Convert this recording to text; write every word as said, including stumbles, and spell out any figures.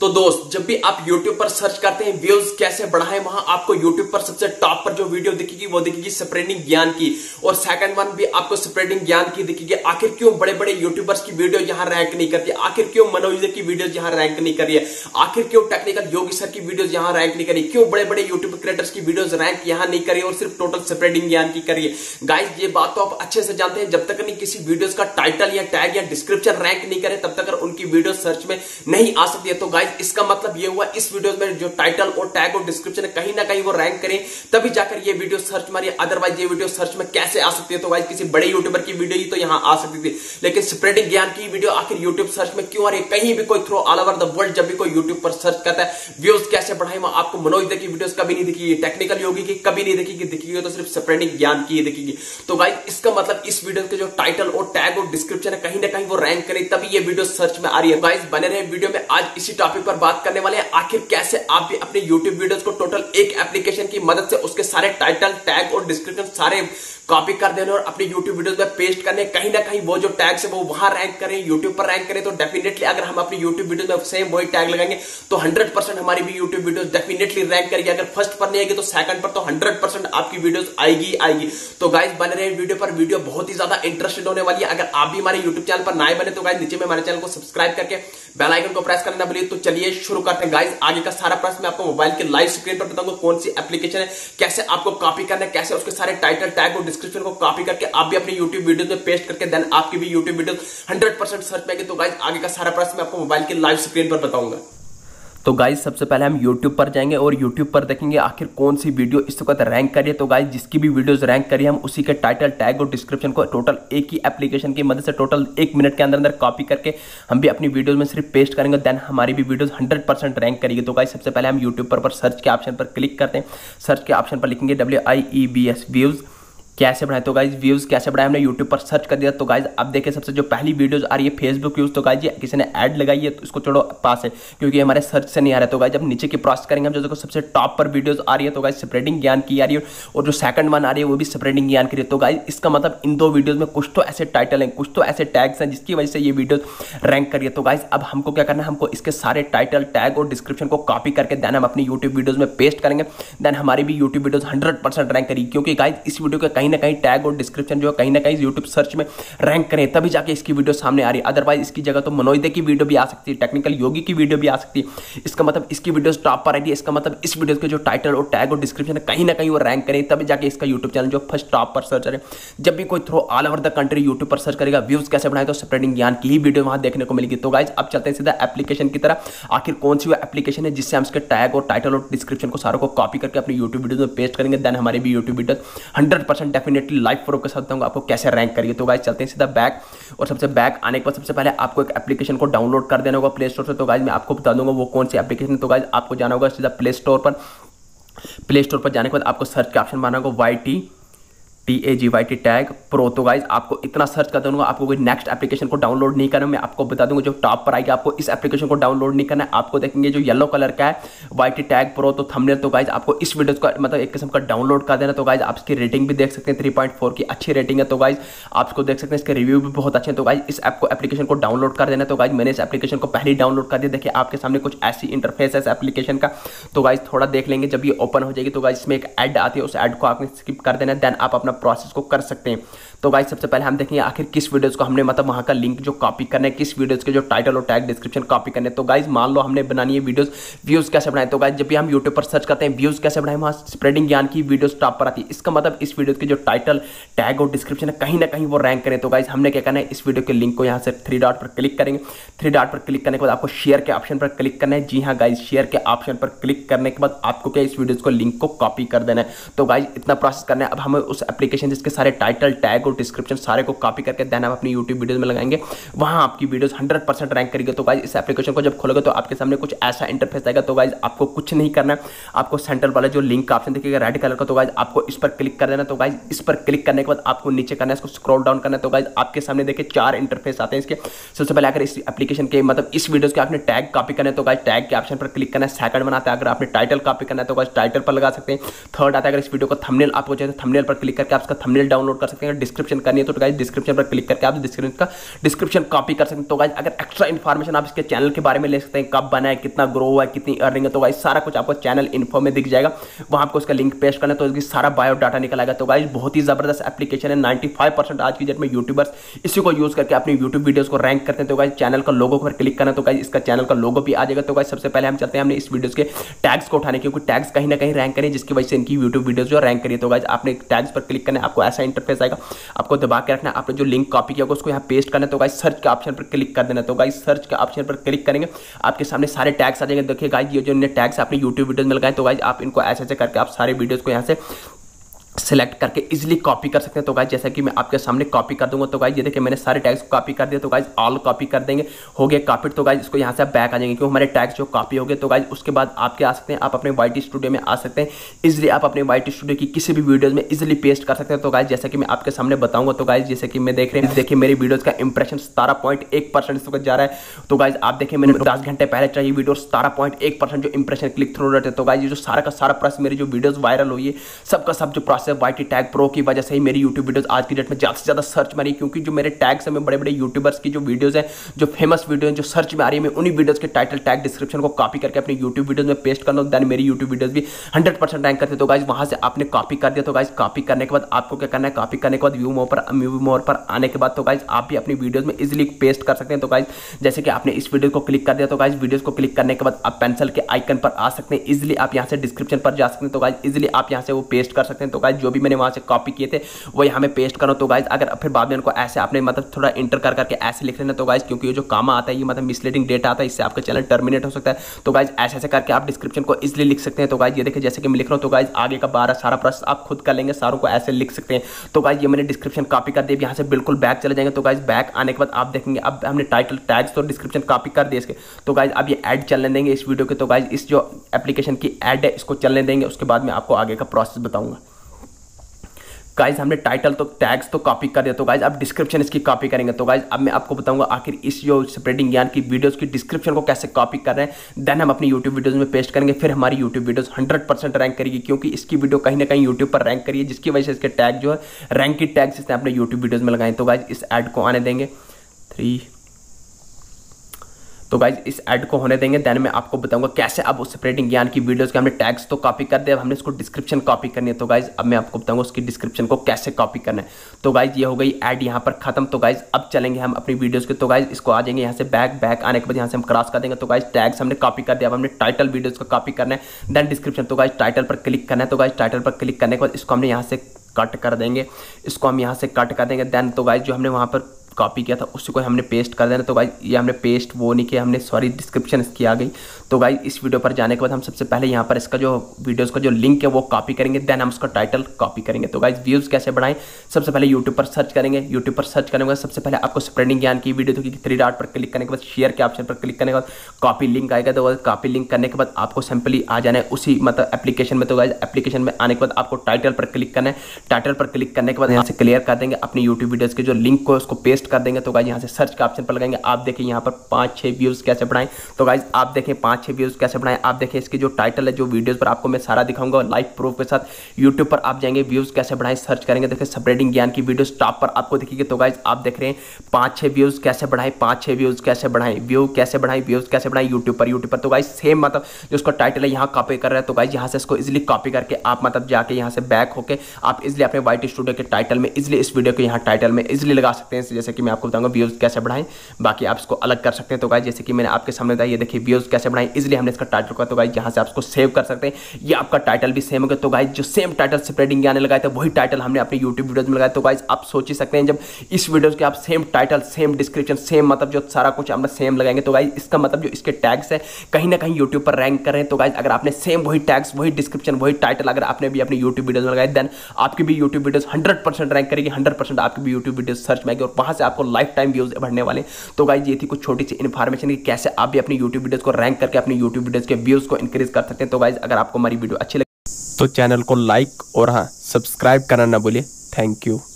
तो दोस्त जब भी आप YouTube पर सर्च करते हैं व्यूज कैसे बढ़ाएं, वहां आपको YouTube पर सबसे टॉप पर जो वीडियो दिखेगी वो दिखेगी स्प्रेडिंग ज्ञान की, और सेकंड वन भी आपको स्प्रेडिंग ज्ञान की दिखेगी। आखिर क्यों बड़े बड़े यूट्यूबर्स की वीडियो यहां रैंक नहीं करती, आखिर क्यों मनोज डे की वीडियो यहां रैंक नहीं कर रही है, आखिर क्यों टेक्निकल योगी सर की वीडियो यहां रैंक नहीं करी, क्यों बड़े बड़े यूट्यूब क्रिएटर्स की वीडियोज रैंक यहां नहीं करी और सिर्फ टोटल स्प्रेडिंग ज्ञान की करिए। गाइज ये बात तो आप अच्छे से जानते हैं, जब तक नहीं किसी वीडियोज का टाइटल या टैग या डिस्क्रिप्शन रैंक नहीं करे तब तक उनकी वीडियो सर्च में नहीं आ सकती है। तो गाइज इसका मतलब ये हुआ इस वीडियो में जो टाइटल और टैग और डिस्क्रिप्शन है कहीं ना कहीं वो रैंक करें तभी जाकर ये वीडियो सर्च मारिए, अदरवाइज ये वीडियो सर्च में कैसे आ सकती है। तो गाइज किसी बड़े यूट्यूबर की वीडियो ही तो यहां आ सकती थी, लेकिन स्प्रेडिंग ज्ञान की वीडियो आखिर यूट्यूब सर्च में क्यों आ रही है? कहीं भी कोई through all over the world जब भी कोई यूट्यूब पर सर्च करता है व्यूज कैसे बढ़ाए, वहां आपको मनोज डे की वीडियो कभी नहीं दिखेगी, टेक्निकल योगी की कभी नहीं दिखेगी, दिखेगी तो सिर्फ स्प्रेडिंग ज्ञान की दिखेगी। तो गाइज इसका मतलब इस वीडियो के जो टाइटल और टैग और डिस्क्रिप्शन है कहीं ना कहीं वो रैंक करे तभी ये वीडियो सर्च में आ रही है। गाइज बने रहे वीडियो में, आज इसी टॉपिक पर बात करने वाले हैं आखिर कैसे आप भी अपने YouTube वीडियोस को टोटल एक एप्लीकेशन की मदद से उसके सारे टाइटल टैग और डिस्क्रिप्शन सारे कॉपी कर देने और अपने YouTube वीडियोस में पेस्ट करने, कहीं ना कहीं वो जो टैग्स है वो वहां रैंक करें, YouTube पर रैंक करें। तो डेफिनेटली अगर हम अपने YouTube वीडियोस में सेम वही टैग लगाएंगे तो हंड्रेड परसेंट हमारी भी YouTube वीडियोस डेफिनेटली रैंक करेगी। अगर फर्स्ट पर नहीं आएगी तो सेकंड पर, तो हंड्रेड परसेंट आपकी वीडियोस आएगी आएगी। तो गाइस बने रहे वीडियो पर, वीडियो बहुत ही ज्यादा इंटरेस्टेड होने वाली है। अगर आप भी हमारे यूट्यूब चैनल पर नए बने तो गाइस नीचे में हमारे चैनल को सब्सक्राइब करके बेल आइकन को प्रेस करना ना भूलिए। तो चलिए शुरू करते हैं। गाइस आगे का सारा प्रोसेस मैं आपको मोबाइल के लाइव स्क्रीन पर बताऊंगा कौन सी एप्लीकेशन है, कैसे आपको कॉपी करना है, कैसे उसके सारे टाइटल टैग और डिस्क्रिप्शन को कॉपी करके आप भी अपने YouTube वीडियोस में पेस्ट करके देन आपकी भी YouTube videos hundred percent search में आएगी। तो गाइस आगे का सारा प्रोसेस मैं आपको मोबाइल के लाइव स्क्रीन पर बताऊंगा। तो गाइज सबसे पहले हम YouTube पर जाएंगे और YouTube पर देखेंगे आखिर कौन सी वीडियो इस वक्त रैंक करिए। तो गाइज जिसकी भी वीडियोस रैंक करिए हम उसी के टाइटल टैग और डिस्क्रिप्शन को टोटल एक ही एप्लीकेशन की मदद से टोटल एक मिनट के अंदर अंदर कॉपी करके हम भी अपनी वीडियोस में सिर्फ पेस्ट करेंगे, देन हमारी भी वीडियोस हंड्रेड परसेंट रैंक करेगी। तो गाइज सबसे पहले हम यूट्यूब पर, पर सर्च के ऑप्शन पर क्लिक करते हैं। सर्च के ऑप्शन पर लिखेंगे W I E B S views कैसे बढ़ाए। तो गाइज व्यूज़ कैसे बढ़ाए हमने YouTube पर सर्च कर दिया। तो गाइज आप देखिए सबसे जो पहली वीडियोस आ रही है फेसबुक यूज़। तो गाइज ये किसी ने ऐड लगाई है तो इसको छोड़ो पास है क्योंकि हमारे सर्च से नहीं आ रहा है। तो गाइज जब नीचे की प्रोसेस करेंगे हम जो देखो सबसे टॉप पर वीडियोस आ रही है तो गाइज स्प्रेडिंग ज्ञान की आ रही है और जो सेकंड वन आ रही है वो भी स्प्रेडिंग ज्ञान की रही है। तो गाइज इसका मतलब इन दो वीडियोज़ में कुछ तो ऐसे टाइटल हैं, कुछ तो ऐसे टैग्स हैं जिसकी वजह से ये वीडियोज़ रैंक करिए। तो गाइज अब हमको क्या करना है, हमको इसके सारे टाइटल टैग और डिस्क्रिप्शन को कॉपी करके देन हम अपनी यूट्यूब वीडियोज़ में पेस्ट करेंगे, देन हमारी भी YouTube videos hundred percent rank करेगी। क्योंकि गाइज इस वीडियो का कहीं ना कहीं टैग और डिस्क्रिप्शन जो है कहीं ना कहीं यूट्यूब सर्च में रैंक करें तभी जाके इसकी वीडियो सामने आ रही है। अदरवाइज इसकी जगह तो मनोज डे की वीडियो भी आ सकती है, टेक्निकल योगी की वीडियो भी आ सकती है। इसका मतलब इसकी वीडियोस टॉप पर आएगी, इसका मतलब इस वीडियो के जो टाइटल और टैग और डिस्क्रिप्शन कहीं ना कहीं वो रैंक करें तभी जाके इसका यूट्यूब चैनल जो फर्स्ट टॉप पर सर्च करें। जब भी कोई through all over the country YouTube पर सर्च करेगा व्यूज कैसे बनाए तो स्प्रेडिंग ज्ञान की ही वीडियो वहां देखने को मिलेगी। तो गाइज अब चलते हैं सीधा एप्लीकेशन की तरफ, आखिर कौन सी वो एप्लीकेशन है जिससे हम इसके टैग और टाइटल और डिस्क्रिप्शन को सारों को कॉपी करके अपने यूट्यूब वीडियो में पेस्ट करेंगे, देन हमारी भी YouTube video hundred percent definitely live proof के साथ बताऊंगा आपको कैसे रैंक करिए। तो गाइज चलते हैं सीधा बैक, और सबसे बैक आने के बाद सबसे पहले आपको एक एप्लीकेशन को डाउनलोड कर देना होगा प्ले स्टोर से। तो गाइज मैं आपको बता दूंगा वो कौन सी एप्लीकेशन है। तो गाइज आपको जाना होगा सीधा प्ले स्टोर पर, प्ले स्टोर पर जाने के बाद आपको सर्च के ऑप्शन मारना होगा Y T T A G Y T tag pro. तो गाइज आपको इतना सर्च कर दूंगा, आपको कोई नेक्स्ट एप्लीकेशन को डाउनलोड नहीं करना। मैं आपको बता दूंगा जो टॉप पर आएगी आपको इस एप्लीकेशन को डाउनलोड नहीं करना है। आपको देखेंगे जो येलो कलर का है वाई टी टैग प्रो तो थंबनेल। तो गाइज आपको इस वीडियो का मतलब एक किस्म का डाउनलोड कर देना। तो गाइज आप इसकी रेटिंग भी देख सकते हैं, थ्री पॉइंट फोर की अच्छी रेटिंग है। तो गाइज आपको देख सकते हैं इसके रिव्यू भी बहुत अच्छे हैं। तो गाइज इस ऐप को एप्लीकेशन को डाउनलोड कर देना। तो गाइज मैंने इस एप्लीकेशन को पहले डाउनलोड कर दिया, देखिए आपके सामने कुछ ऐसी इंटरफेस है इस एप्लीकेशन का। तो गाइज थोड़ा देख लेंगे, जब ये ओपन हो जाएगी तो गाइज इसमें एक ऐड आती है, उस ऐड को आपने स्किप कर देना, देन आप अपना प्रोसेस को कर सकते हैं। तो गाइज सबसे पहले हम देखेंगे आखिर किस वीडियोस को हमने मतलब वहां का लिंक जो कॉपी करना है, किस वीडियोस के जो टाइटल और टैग डिस्क्रिप्शन कॉपी करने। तो गाइज मान लो हमने बनानी है वीडियोस व्यूज कैसे बनाए। तो गाइज जब भी हम यूट्यूब पर सर्च करते हैं व्यूज कैसे बनाए, वहां स्प्रेडिंग ज्ञान की वीडियोस टॉप पर आती है। इसका मतलब इस वीडियो के जो टाइटल टैग और डिस्क्रिप्शन है कहीं ना कहीं वो रैंक करें। तो गाइज हमने क्या करना है, इस वीडियो के लिंक को यहाँ से थ्री डॉट पर क्लिक करेंगे। थ्री डॉट पर क्लिक करने के बाद आपको शेयर के ऑप्शन पर क्लिक करना है। जी हाँ गाइज, शेयर के ऑप्शन पर क्लिक करने के बाद आपको क्या इस वीडियो को लिंक को कॉपी कर देना है। तो गाइज इतना प्रोसेस करना है। अब हमें उस एप्लीकेशन जिसके सारे टाइटल टैग और डिस्क्रिप्शन सारे को कॉपी करके देन आप अपनी यूट्यूब वीडियोस में लगाएंगे, वहां आपकी वीडियोस हंड्रेड परसेंट रैंक करेगी। तो गाइज इस एप्लीकेशन को जब खोलोगे तो आपके सामने कुछ ऐसा इंटरफेस आएगा। तो गाइज आपको कुछ नहीं करना है, आपको सेंटर वाला जो लिंक ऑप्शन दिखेगा रेड कलर का, तो गाइज आपको इस पर क्लिक कर देना। तो गाइज इस पर क्लिक करने के बाद आपको नीचे करना है, इसको स्क्रॉल डाउन करना है। तो गाइज आपके सामने देखिए चार इंटरफेस आते हैं इसके। सबसे पहले अगर इस एप्लीकेशन के मतलब इस वीडियोस के आपने टैग कॉपी करना है तो गाइज टैग के ऑप्शन पर क्लिक करना है। सेकंड बनाता है अगर आपने टाइटल कॉपी करना है तो गाइज टाइटल पर लगा सकते हैं। थर्ड आता है अगर इस वीडियो को थंबनेल आपको चाहिए तो थंबनेल पर क्लिक करके आप उसका थंबनेल डाउनलोड कर सकते हैं। डिस्क्रिप्शन करनी है तो गाइज डिस्क्रिप्शन पर क्लिक करके आप डिस्क्रिप्शन का डिस्क्रिप्शन कॉपी कर सकते हैं। तो गाइज अगर एक्स्ट्रा इन्फॉर्मेशन आप इसके चैनल के बारे में ले सकते हैं, कब बना है, कितना ग्रो हुआ है, कितनी अर्निंग है, तो गाइज सारा कुछ आपको चैनल इन्फो में दिख जाएगा। वहाँ आपको उसका लिंक पेस्ट करना है तो इसकी सारा बायोडाटा निकल आएगा। तो गाइज बहुत ही जबरदस्त एप्लीकेशन है। नाइन्टी फाइव परसेंट आज की डेट में यूट्यूबर्स इसी को यूज करके अपनी यूट्यूब वीडियोस को रैंक करते हैं। तो गाइज चैनल का लोगो पर क्लिक करना तो गाइज इसका चैनल का लोगो भी आ जाएगा। तो गाइज सबसे पहले हम चलते हैं हमने इस वीडियोस के टैग्स को उठाने, क्योंकि टैग्स कहीं ना कहीं रैंक करें जिसकी वजह से इनकी यूट्यूब वीडियोस जो रैंक करिए। तो गाइज आपने टैग्स पर क्लिक करना, आपको ऐसा इंटरफेस आएगा, आपको दबा के रखना, आपने जो लिंक कॉपी किया उसको यहाँ पेस्ट करना। तो गाइज सर्च के ऑप्शन पर क्लिक कर देना। तो गाइज सर्च के ऑप्शन पर क्लिक करेंगे आपके सामने सारे टैग्स आ जाएंगे। देखिए गाइज ये जो इन्हें टैग्स अपने यूट्यूब वीडियोज में लगाए तो गाइज आप इनको ऐसे ऐसे करके आप सारे वीडियोज को यहाँ से सेलेक्ट करके इजीली कॉपी कर सकते हैं। तो गाइज जैसा कि मैं आपके सामने कॉपी कर दूंगा तो गाइज ये देखिए मैंने सारे टैग्स को कॉपी कर दिया। तो गाइज ऑल कॉपी कर देंगे, हो गया कॉपी। तो गाइज इसको यहाँ से बैक आ जाएंगे क्योंकि हमारे टैग्स जो कॉपी हो गए। तो गाइज उसके बाद आपके आ सकते हैं, आप अपने वाई टी स्टूडियो में आ सकते हैं। इजिली आप अपने वाई टी स्टूडियो की किसी भी वीडियोज में इजिली पेस्ट कर सकते हैं। तो गाइज जैसा कि मैं आपके सामने बताऊंगा तो गाइज जैसे कि मैं देख रहे हैं, देखिए मेरी वीडियोज का इंप्रेशन सतारह पॉइंट एक परसेंट तक जा रहा है। तो गाइज आप देखिए मैंने दस घंटे पहले चाहिए वीडियो सतारह पॉइंट एक परसेंट जो इंप्रेशन क्लिक थ्रू रेट है। तो गाइज जो सारा का सारा प्रोसेस मेरी जो वीडियोज वायरल हुई है, सबका सब जो वाई टी टैग प्रो की वजह से ही मेरी यूट्यूब वीडियोस आज की डेट में ज्यादा से ज्यादा सर्च में आ रही है। क्योंकि जो मेरे टैग्स हैं, मैं बड़े बड़े यूट्यूबर्स की जो वीडियोस हैं, जो फेमस वीडियो हैं, जो सर्च में आ रही है, मैं उन्हीं वीडियोस के टाइटल टैग डिस्क्रिप्शन को कॉपी करके अपने यूट्यूब वीडियोस में पेस्ट करना। देन मेरी यूट्यूब वीडियोस भी हंड्रेड परसेंट रैंक करते। तो गाइज वहां से आपने कॉपी कर दिया। तो गाइज कॉपी करने के बाद आपको क्या करना है, कॉपी करने के बाद व्यू मोर पर व्यू मोर पर आने के बाद तो गाइज आप भी अपनी वीडियोज में इजिली पेस्ट कर सकते हैं। तो गाइज जैसे कि आपने इस वीडियो को क्लिक कर दिया तो गाइज वीडियोज को क्लिक करने के बाद आप पेंसिल के आइकन पर आ सकते हैं। इजिली आप यहाँ से डिस्क्रिप्शन पर जा सकते हैं। तो गाइज इजिली आप यहाँ से वो पेस्ट कर सकते हैं। तो गाइज जो भी मैंने वहां से कॉपी किए थे वो यहाँ मैं पेस्ट करो। तो गाइज अगर फिर बाद में इनको ऐसे आपने मतलब थोड़ा इंटर कर करके ऐसे लिख लेना। तो गाइज क्योंकि ये जो कामा आता है ये मतलब मिसलीडिंग डेटा आता है, इससे आपका चैनल टर्मिनेट हो सकता है। तो गाइज ऐसे ऐसे करके आप डिस्क्रिप्शन को इजिली लिख सकते हैं। तो गाइज ये देखिए जैसे कि मैं लिख रहा हूँ। तो गाइज आगे का बारह सारा प्रोसेस आप खुद कर लेंगे, सारों को ऐसे लिख सकते हैं। तो गाइज ये मैंने डिस्क्रिप्शन कॉपी कर दी, यहाँ से बिल्कुल बैक चले जाएंगे। तो गाइज बैक आने के बाद आप देखेंगे अब हमने टाइटल टैग्स तो डिस्क्रिप्शन कॉपी कर दिए इसके। तो गाइज अब ये ऐड चलने देंगे इस वीडियो के। तो गाइज इस जो एप्लीकेशन की ऐड है इसको चलने देंगे, उसके बाद में आपको आगे का प्रोसेस बताऊंगा। गाइज हमने टाइटल तो टैग्स तो कॉपी कर दिया। तो गाइज अब डिस्क्रिप्शन इसकी कॉपी करेंगे। तो गाइज अब मैं आपको बताऊंगा आखिर इस जो स्प्रेडिंग ज्ञान की वीडियोस की डिस्क्रिप्शन को कैसे कॉपी कर रहे हैं। देन हम अपनी यूट्यूब वीडियोस में पेस्ट करेंगे, फिर हमारी YouTube videos hundred percent rank करेगी। क्योंकि इसकी वीडियो कहीं ना कहीं यूट्यूब पर रैंक करिए, जिसकी वजह से इसके टैग जो है रैंकिंग टैग्स इसने अपने यूट्यूब वीडियोज़ में लगाए। तो गाइज इस ऐड को आने देंगे थ्री तो गाइज इस ऐड को होने देंगे। देन मैं आपको बताऊंगा कैसे अब उस स्प्रेडिंग ज्ञान की वीडियोस के हमने टैग्स तो कॉपी कर दिया, हमने इसको डिस्क्रिप्शन कॉपी करनी है। तो गाइज अब मैं आपको बताऊंगा उसकी डिस्क्रिप्शन को कैसे कॉपी करना है। तो गाइज ये हो गई ऐड यहाँ पर खत्म। तो गाइज अब चलेंगे हम अपनी वीडियोस के। तो गाइज इसको आ जाएंगे यहाँ से बैक बैक आने के बाद यहाँ से हम क्रॉस कर देंगे। तो गाइज टैग्स हमने कॉपी कर दिया, अब हमने टाइटल वीडियोज का कॉपी करना है, देन डिस्क्रिप्शन। तो गाइज टाइटल पर क्लिक करना है। तो गाइज टाइटल पर क्लिक करने के बाद इसको हमने यहाँ से कट कर देंगे, इसको हम यहाँ से कट कर देंगे। देन तो गाइज जो हमने वहाँ पर कॉपी किया था उसी को हमने पेस्ट कर देना। तो गाइज ये हमने पेस्ट वो नहीं किया, हमने सॉरी डिस्क्रिप्शन इसकी आ गई। तो गाइज इस वीडियो पर जाने के बाद हम सबसे पहले यहाँ पर इसका जो वीडियोस का जो लिंक है वो कॉपी करेंगे, देन हम उसका टाइटल कॉपी करेंगे। तो गाइज व्यूज़ कैसे बढ़ाएं, सबसे पहले यूट्यूब पर सर्च करेंगे। यूट्यूब पर सर्च करने के बाद सबसे पहले आपको स्प्रेडिंग ज्ञान की वीडियो तो थ्री डॉट पर क्लिक करने के बाद शेयर के ऑप्शन पर क्लिक करने के बाद कॉपी लिंक आएगा। तो कॉपी लिंक करने के बाद आपको सिंपली आ जाना है उसी मतलब एप्लीकेशन में। तो गाइज एप्लीकेशन में आने के बाद आपको टाइटल पर क्लिक करना है। टाइटल पर क्लिक करने के बाद यहाँ से क्लियर कर देंगे अपनी यूट्यूब वीडियोज़ के जो लिंक को, उसको पेस्ट कर देंगे। तो गाइज यहाँ से सर्च के ऑप्शन पर लगाएंगे। आप देखिए यहाँ पर पांच छह व्यूज कैसे बढ़ाएं। तो गाइज आप देखें पांच छह व्यूज कैसे बढ़ाएं। आप देखें इसकी जो टाइटल है जो वीडियोस पर आपको मैं सारा दिखाऊंगा लाइव प्रूफ के साथ। यूट्यूब पर आप जाएंगे, व्यूज कैसे बढ़ाएं सर्च करेंगे, देखिए स्प्रेडिंग ज्ञान की वीडियोस टॉप पर आपको दिखेगी। तो गाइज आप देख रहे हैं पांच छह व्यूज कैसे बढ़ाएं, पांच छह व्यूज कैसे बढ़ाएं, व्यू कैसे बढ़ाएं, व्यूज कैसे बढ़ाएं यूट्यूब पर यूट्यूब पर तो गाइज सेम मतलब जो उसका टाइटल है यहाँ कॉपी कर रहा है। तो गाइज यहाँ से इसको इजिली कॉपी करके आप मतलब जाके यहाँ से बैक होकर आप इजिली अपने वाई टी स्टूडियो के टाइटल में इजिली इस वीडियो के यहाँ टाइटल में इजिली लगा सकते हैं। जैसे कि मैं आपको बताऊंगा व्यूज कैसे बढ़ाएं, बाकी आप इसको अलग कर सकते हैं। तो गाइज जैसे कि मैंने आपके सामने बताया, ये देखिए व्यूज कैसे बढ़ाएं, इसलिए हमने इसका टाइटल का। तो गाइज यहां से आप इसको सेव कर सकते हैं, ये आपका टाइटल भी सेम होगा। तो गाइज जो सेम टाइटल स्प्रेडिंग ज्ञान लगाया था वही टाइटल हमने अपने यूट्यूब वीडियोज में लगाया। तो गाइज आप सोच ही सकते हैं जब इस वीडियो के आप same title same description same मतलब जो सारा कुछ हम सेम लगाएंगे तो गाइज इसका मतलब जो इसके टैग्स है कहीं ना कहीं यूट्यूब पर रैंक कर रहे हैं। तो गाइज अगर आपने सेम वही टैग्स वही डिस्क्रिप्शन वही टाइटल अगर आपने भी अपनी यूट्यूब वीडियोज में लगाए देन आपकी भी YouTube videos hundred percent rank करेगी, हंड्रेड परसेंट आपकी भी यूट्यूब वीडियो सर्च में आएगी और वहां से आपको लाइफ टाइम व्यूज बढ़ने वाले। तो गाइज ये थी कुछ छोटी सी इन्फॉर्मेशन कि कैसे आप भी अपनी यूट्यूब वीडियोस को रैंक करके अपनी यूट्यूब वीडियोस के व्यूज को इंक्रीज कर सकते हैं। तो गाइज अगर आपको हमारी वीडियो अच्छी लगी तो चैनल को लाइक और हाँ सब्सक्राइब करना ना भूलिए। Thank you.